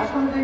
مسلم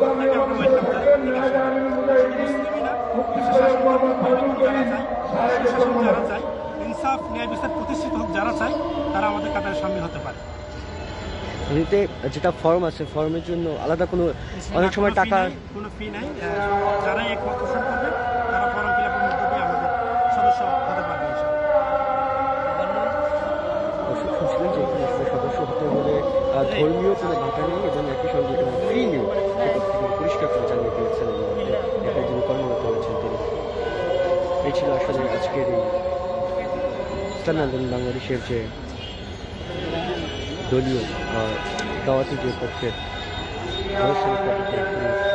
ধর্মীয় কোনো ভাতা নেই এবং একই সঙ্গে কোনো ফি নেই, পরিষ্কার করে জানিয়ে দিয়েছেন এটার জন্য কর্মরত হয়েছেন তিনি। এই ছিল আসলে আজকের এই স্থানান্তরণ বাংলাদেশের যে দলীয় দাওয়াতি যে পক্ষের